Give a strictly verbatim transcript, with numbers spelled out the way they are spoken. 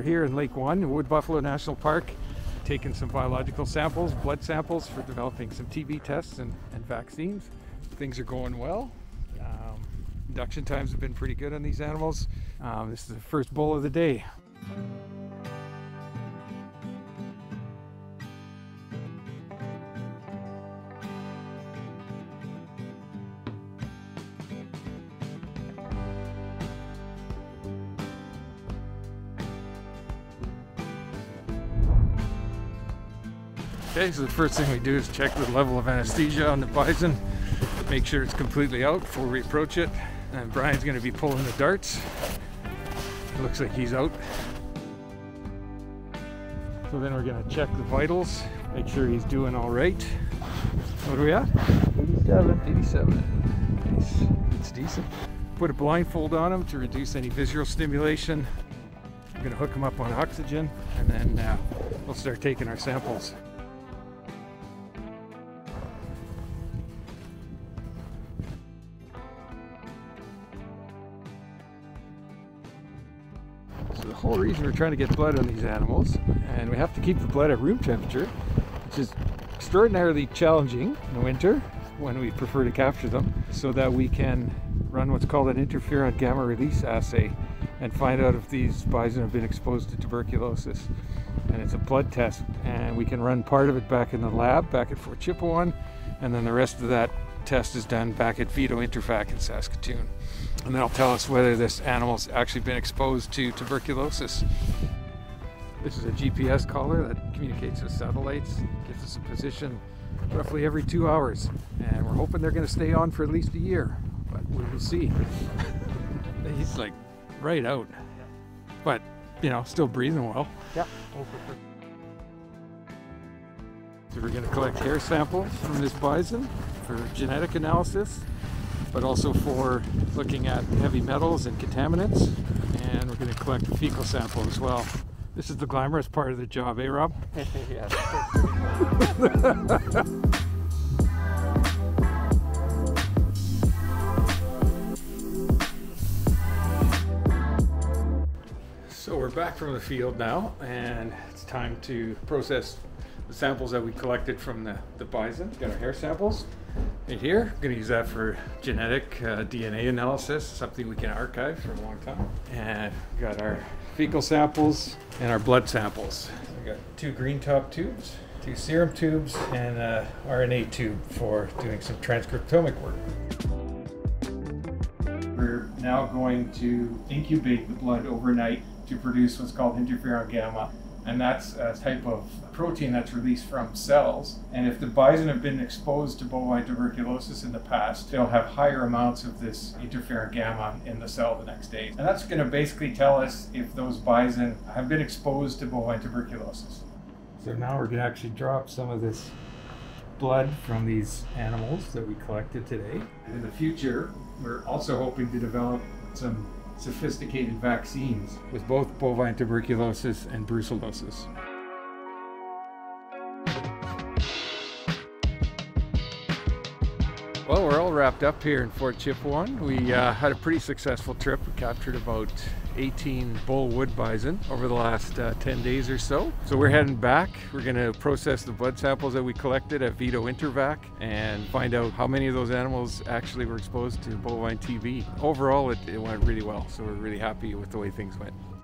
We're here in Lake One, Wood Buffalo National Park, taking some biological samples, blood samples for developing some T B tests and, and vaccines. Things are going well. Um, induction times have been pretty good on these animals. Um, this is the first bull of the day. Okay, so the first thing we do is check the level of anesthesia on the bison, make sure it's completely out before we approach it. And Brian's going to be pulling the darts. It looks like he's out. So then we're going to check the vitals, make sure he's doing all right. What are we at? eighty-seven. eighty-seven. Nice. It's decent. Put a blindfold on him to reduce any visual stimulation. I'm going to hook him up on oxygen, and then uh, we'll start taking our samples. So the whole reason we're trying to get blood on these animals, and we have to keep the blood at room temperature, which is extraordinarily challenging in the winter when we prefer to capture them, so that we can run what's called an interferon gamma release assay and find out if these bison have been exposed to tuberculosis. And it's a blood test, and we can run part of it back in the lab, back at Fort Chipewyan, and then the rest of that test is done back at Vido-Intervac in Saskatoon. And that'll tell us whether this animal's actually been exposed to tuberculosis. This is a G P S collar that communicates with satellites, gives us a position roughly every two hours. And we're hoping they're going to stay on for at least a year, but we will see. He's like right out, but you know, still breathing well. Yeah. So we're going to collect hair samples from this bison for genetic analysis, but also for looking at heavy metals and contaminants, and we're going to collect a fecal sample as well. This is the glamorous part of the job, eh, Rob? Yeah. So we're back from the field now, and it's time to process the samples that we collected from the, the bison. Got our hair samples in here. I'm going to use that for genetic uh, D N A analysis, something we can archive for a long time. And we got our fecal samples and our blood samples. We got two green top tubes, two serum tubes, and an R N A tube for doing some transcriptomic work. We're now going to incubate the blood overnight to produce what's called interferon gamma. And that's a type of protein that's released from cells. And if the bison have been exposed to bovine tuberculosis in the past, they'll have higher amounts of this interferon gamma in the cell the next day. And that's going to basically tell us if those bison have been exposed to bovine tuberculosis. So now we're going to actually drop some of this blood from these animals that we collected today. And in the future, we're also hoping to develop some sophisticated vaccines with both bovine tuberculosis and brucellosis. Well, we're all wrapped up here in Fort Chipewyan. We uh, had a pretty successful trip. We captured about eighteen bull wood bison over the last uh, ten days or so. So we're heading back. We're going to process the blood samples that we collected at Vido-Intervac and find out how many of those animals actually were exposed to bovine T B. Overall, it, it went really well, so we're really happy with the way things went.